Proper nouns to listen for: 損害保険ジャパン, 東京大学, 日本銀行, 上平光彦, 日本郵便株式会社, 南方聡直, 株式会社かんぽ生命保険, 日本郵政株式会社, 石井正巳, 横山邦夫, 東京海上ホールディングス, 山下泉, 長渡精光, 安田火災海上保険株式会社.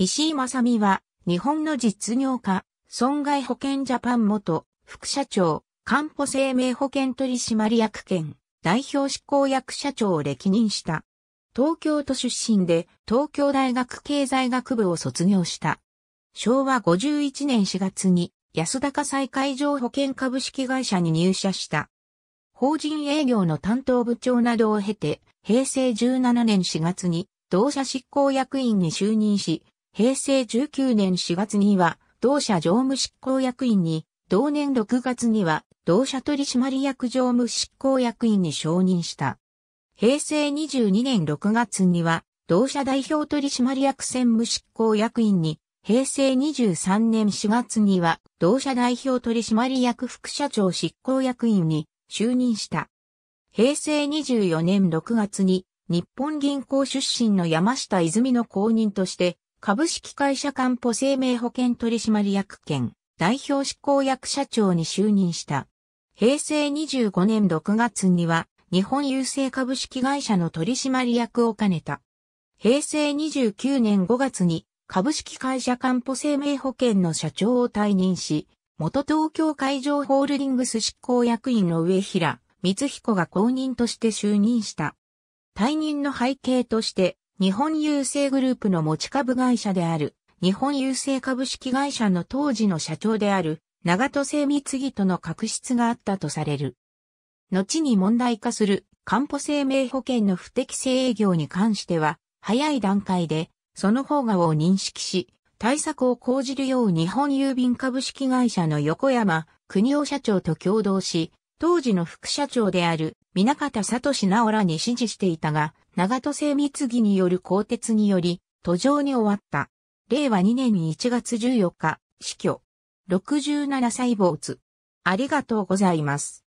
石井正巳は、日本の実業家、損害保険ジャパン元、副社長、かんぽ生命保険取締役兼、代表執行役社長を歴任した。東京都出身で、東京大学経済学部を卒業した。昭和51年4月に、安田火災海上保険株式会社に入社した。法人営業の担当部長などを経て、平成17年4月に、同社執行役員に就任し、平成19年4月には同社常務執行役員に、同年6月には同社取締役常務執行役員に昇任した。平成22年6月には同社代表取締役専務執行役員に、平成23年4月には同社代表取締役副社長執行役員に就任した。平成24年6月に日本銀行出身の山下泉の後任として、株式会社かんぽ生命保険取締役兼代表執行役社長に就任した。平成25年6月には日本郵政株式会社の取締役を兼ねた。平成29年5月に株式会社かんぽ生命保険の社長を退任し、元東京海上ホールディングス執行役員の上平光彦が後任として就任した。退任の背景として、日本郵政グループの持ち株会社である、日本郵政株式会社の当時の社長である、長渡精光との確執があったとされる。後に問題化する、かんぽ生命保険の不適正営業に関しては、早い段階で、その方がを認識し、対策を講じるよう日本郵便株式会社の横山邦夫社長と共同し、当時の副社長である、南方聡直らに指示していたが、長渡精光による更迭により、途上に終わった。令和2年1月14日、死去。67歳没。ありがとうございます。